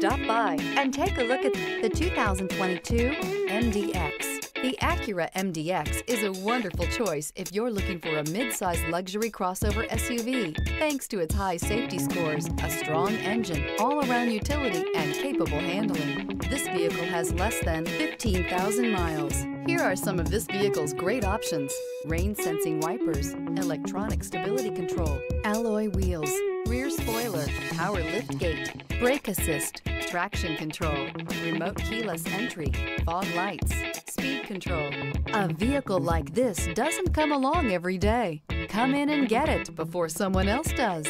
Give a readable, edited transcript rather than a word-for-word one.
Stop by and take a look at the 2022 MDX. The Acura MDX is a wonderful choice if you're looking for a mid-size luxury crossover SUV. Thanks to its high safety scores, a strong engine, all-around utility, and capable handling, this vehicle has less than 15,000 miles. Here are some of this vehicle's great options: rain-sensing wipers, electronic stability control, alloy wheels, rear spoiler, power liftgate, brake assist, traction control, remote keyless entry, fog lights, speed control. A vehicle like this doesn't come along every day. Come in and get it before someone else does.